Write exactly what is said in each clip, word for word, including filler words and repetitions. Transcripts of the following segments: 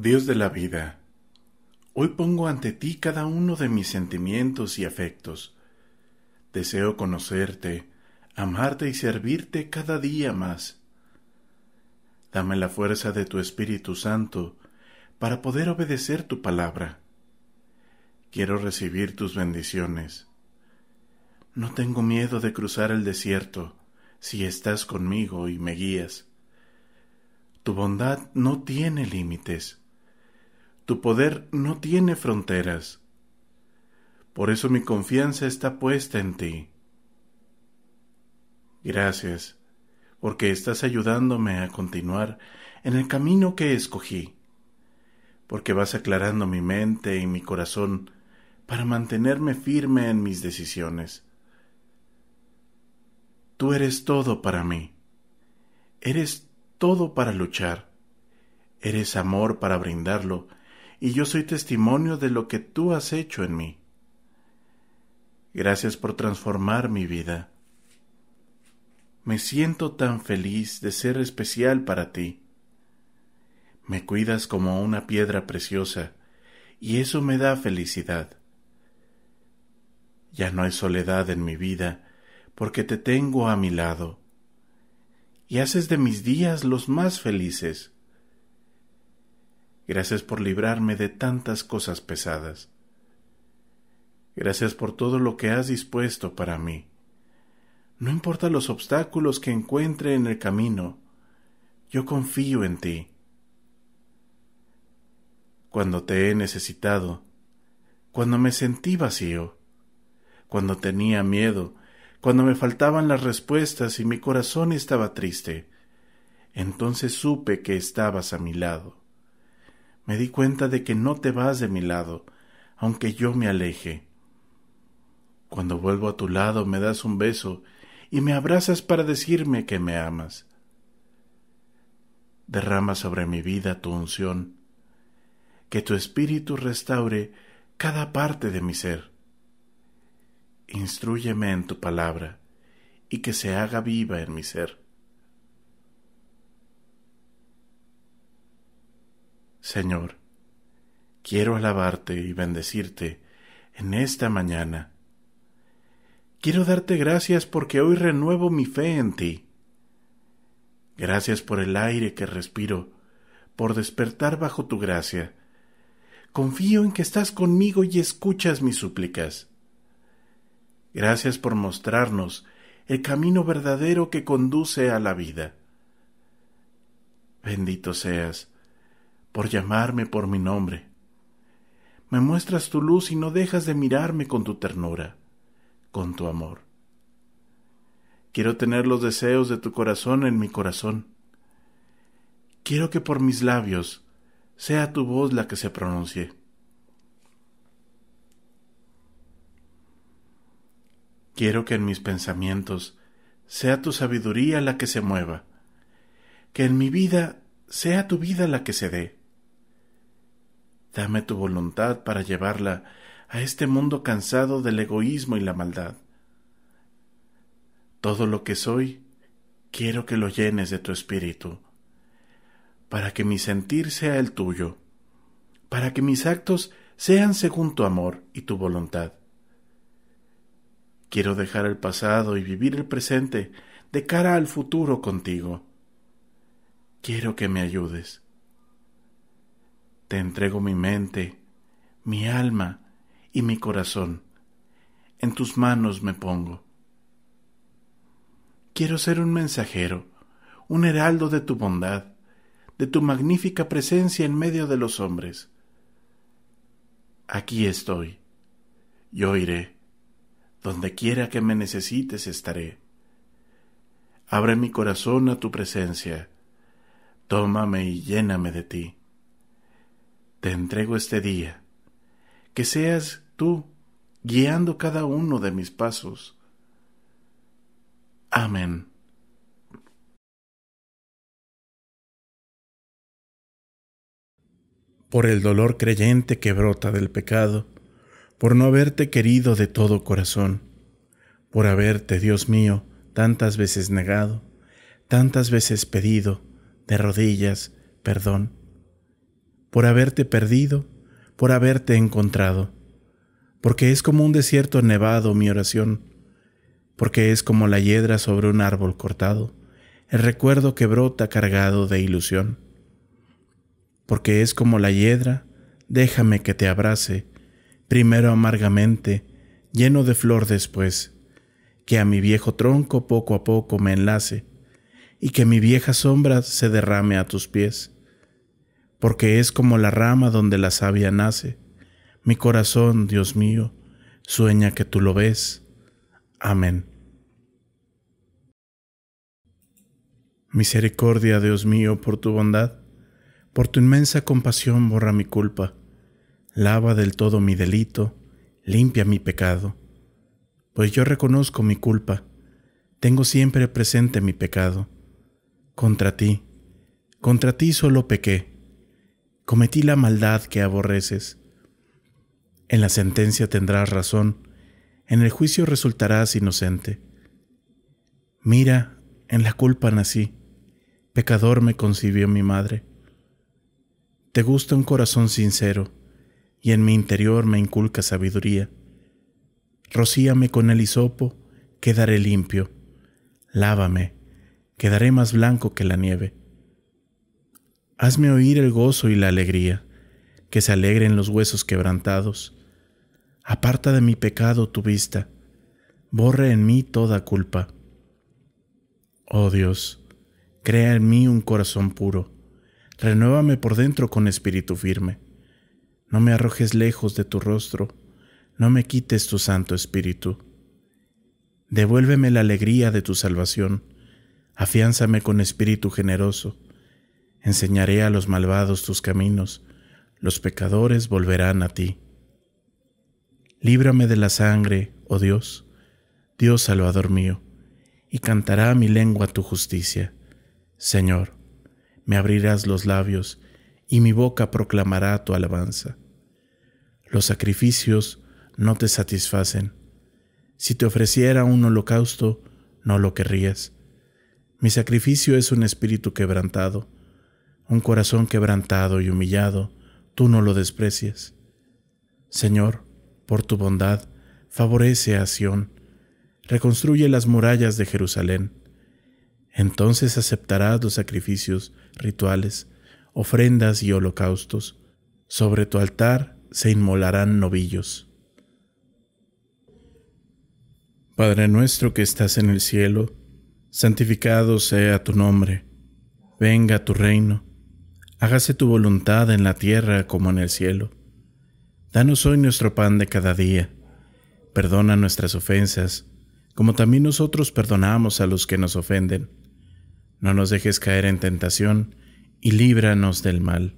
Dios de la vida, hoy pongo ante ti cada uno de mis sentimientos y afectos. Deseo conocerte, amarte y servirte cada día más. Dame la fuerza de tu Espíritu Santo para poder obedecer tu palabra. Quiero recibir tus bendiciones. No tengo miedo de cruzar el desierto si estás conmigo y me guías. Tu bondad no tiene límites. Tu poder no tiene fronteras. Por eso mi confianza está puesta en ti. Gracias, porque estás ayudándome a continuar en el camino que escogí, porque vas aclarando mi mente y mi corazón para mantenerme firme en mis decisiones. Tú eres todo para mí. Eres todo para luchar. Eres amor para brindarlo, y yo soy testimonio de lo que tú has hecho en mí. Gracias por transformar mi vida. Me siento tan feliz de ser especial para ti. Me cuidas como una piedra preciosa, y eso me da felicidad. Ya no hay soledad en mi vida, porque te tengo a mi lado, y haces de mis días los más felices. Gracias por librarme de tantas cosas pesadas. Gracias por todo lo que has dispuesto para mí. No importa los obstáculos que encuentre en el camino, yo confío en ti. Cuando te he necesitado, cuando me sentí vacío, cuando tenía miedo, cuando me faltaban las respuestas y mi corazón estaba triste, entonces supe que estabas a mi lado. Me di cuenta de que no te vas de mi lado, aunque yo me aleje. Cuando vuelvo a tu lado me das un beso y me abrazas para decirme que me amas. Derrama sobre mi vida tu unción, que tu espíritu restaure cada parte de mi ser. Instrúyeme en tu palabra y que se haga viva en mi ser. Señor, quiero alabarte y bendecirte en esta mañana. Quiero darte gracias porque hoy renuevo mi fe en ti. Gracias por el aire que respiro, por despertar bajo tu gracia. Confío en que estás conmigo y escuchas mis súplicas. Gracias por mostrarnos el camino verdadero que conduce a la vida. Bendito seas por llamarme por mi nombre. Me muestras tu luz y no dejas de mirarme con tu ternura, con tu amor. Quiero tener los deseos de tu corazón en mi corazón. Quiero que por mis labios sea tu voz la que se pronuncie. Quiero que en mis pensamientos sea tu sabiduría la que se mueva, que en mi vida sea tu vida la que se dé. Dame tu voluntad para llevarla a este mundo cansado del egoísmo y la maldad. Todo lo que soy, quiero que lo llenes de tu espíritu, para que mi sentir sea el tuyo, para que mis actos sean según tu amor y tu voluntad. Quiero dejar el pasado y vivir el presente de cara al futuro contigo. Quiero que me ayudes. Te entrego mi mente, mi alma y mi corazón. En tus manos me pongo. Quiero ser un mensajero, un heraldo de tu bondad, de tu magnífica presencia en medio de los hombres. Aquí estoy. Yo iré. Donde quiera que me necesites estaré. Abre mi corazón a tu presencia. Tómame y lléname de ti. Te entrego este día. Que seas tú guiando cada uno de mis pasos. Amén. Por el dolor creyente que brota del pecado, por no haberte querido de todo corazón, por haberte, Dios mío, tantas veces negado, tantas veces pedido, de rodillas, perdón, por haberte perdido, por haberte encontrado. Porque es como un desierto nevado mi oración, porque es como la hiedra sobre un árbol cortado, el recuerdo que brota cargado de ilusión. Porque es como la hiedra, déjame que te abrace, primero amargamente, lleno de flor después, que a mi viejo tronco poco a poco me enlace, y que mi vieja sombra se derrame a tus pies. Porque es como la rama donde la savia nace, mi corazón, Dios mío, sueña que tú lo ves. Amén. Misericordia, Dios mío, por tu bondad, por tu inmensa compasión borra mi culpa, lava del todo mi delito, limpia mi pecado. Pues yo reconozco mi culpa, tengo siempre presente mi pecado. Contra ti, contra ti solo pequé, cometí la maldad que aborreces. En la sentencia tendrás razón, en el juicio resultarás inocente. Mira, en la culpa nací, pecador me concibió mi madre. Te gusta un corazón sincero, y en mi interior me inculca sabiduría. Rocíame con el hisopo, quedaré limpio. Lávame, quedaré más blanco que la nieve. Hazme oír el gozo y la alegría, que se alegren los huesos quebrantados. Aparta de mi pecado tu vista, borre en mí toda culpa. Oh Dios, crea en mí un corazón puro, renuévame por dentro con espíritu firme. No me arrojes lejos de tu rostro, no me quites tu santo espíritu. Devuélveme la alegría de tu salvación, afiánzame con espíritu generoso. Enseñaré a los malvados tus caminos, los pecadores volverán a ti. Líbrame de la sangre, oh Dios, Dios salvador mío, y cantará mi lengua tu justicia. Señor, me abrirás los labios, y mi boca proclamará tu alabanza. Los sacrificios no te satisfacen. Si te ofreciera un holocausto, no lo querrías. Mi sacrificio es un espíritu quebrantado, un corazón quebrantado y humillado, tú no lo desprecias. Señor, por tu bondad, favorece a Sión, reconstruye las murallas de Jerusalén. Entonces aceptarás los sacrificios, rituales, ofrendas y holocaustos. Sobre tu altar se inmolarán novillos. Padre nuestro que estás en el cielo, santificado sea tu nombre. Venga tu reino. Hágase tu voluntad en la tierra como en el cielo. Danos hoy nuestro pan de cada día. Perdona nuestras ofensas, como también nosotros perdonamos a los que nos ofenden. No nos dejes caer en tentación y líbranos del mal.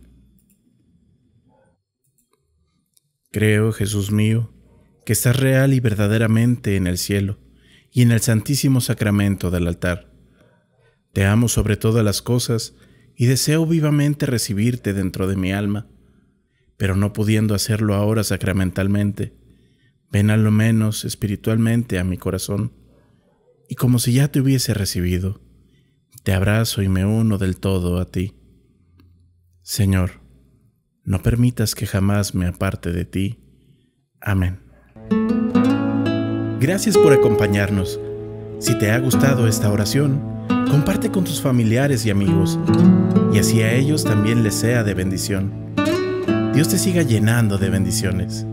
Creo, Jesús mío, que estás real y verdaderamente en el cielo y en el santísimo sacramento del altar. Te amo sobre todas las cosas y deseo vivamente recibirte dentro de mi alma, pero no pudiendo hacerlo ahora sacramentalmente, ven a lo menos espiritualmente a mi corazón, y como si ya te hubiese recibido, te abrazo y me uno del todo a ti. Señor, no permitas que jamás me aparte de ti. Amén. Gracias por acompañarnos. Si te ha gustado esta oración, comparte con tus familiares y amigos, y así a ellos también les sea de bendición. Dios te siga llenando de bendiciones.